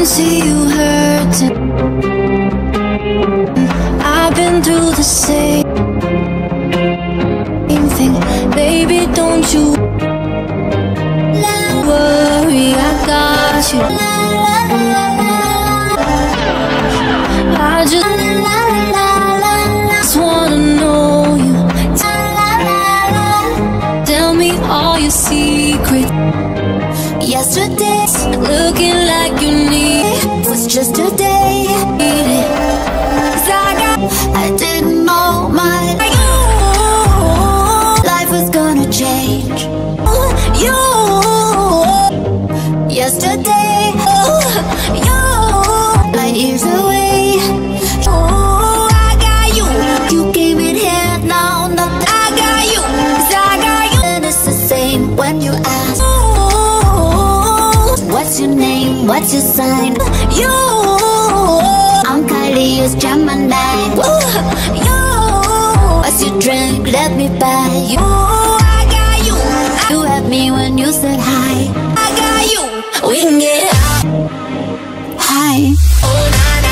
can see you hurting. I've been through the same thing. Baby, don't you worry, I got you. I just wanna know you. Tell me all your secrets. Yesterday's looking like you need it was just a day. Cause I didn't know my life was gonna change. You, yesterday, you, light years away. Oh, I got you. You came in here, now nothing. I got you. Cause I got you. And it's the same when you ask, what's your name? What's your sign? You, I'm Kylie, you're Gemini. You, what's your drink? Let me buy you. I got you. You had me when you said hi. I got you. We can get high. Oh, nah.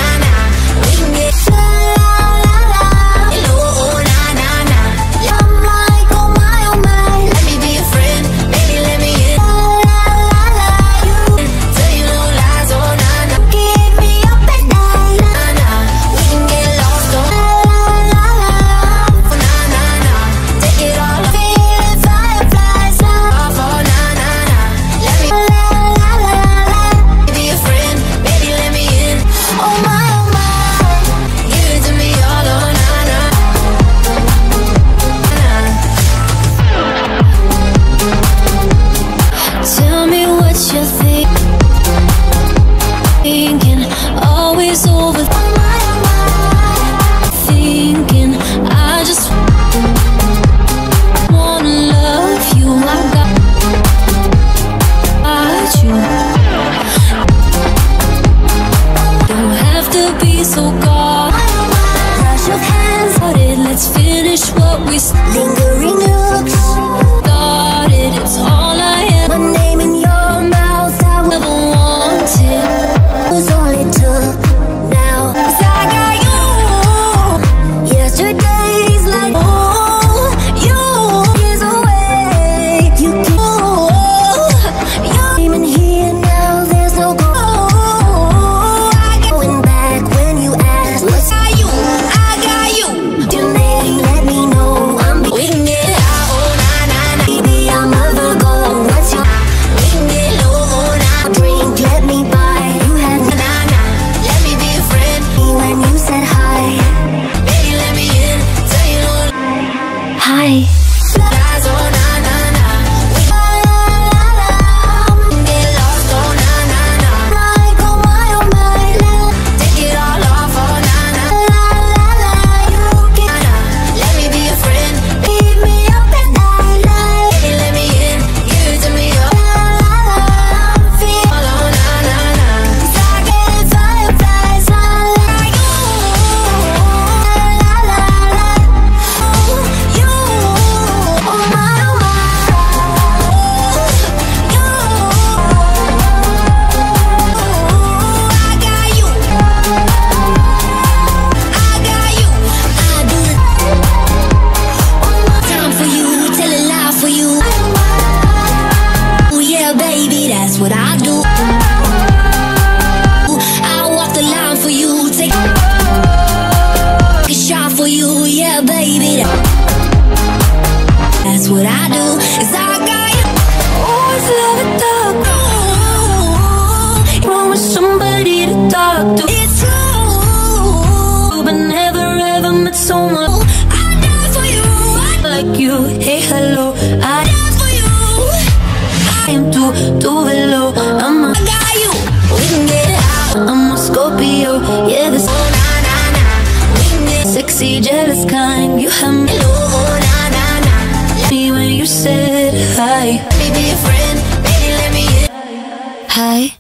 So God, rush of hands started. Let's finish what we lingering looks started. It's all I am. My name in your mouth, I never wanted. It was all it took. Now, cause I got you. Yesterday's like, oh, you is away. You came, oh, you came in here. Now there's no go. What I do is I got you. Always love a dog. You want somebody to talk to. It's true, but never ever met someone. I die for you. I like you. Hey, hello. I die for you. I am too below. I got you. We can get it out. I'm a Scorpio. Yeah, this we can get sexy, jealous kind. You have me low. When you said hi, let me be your friend, baby, let me in. Hi.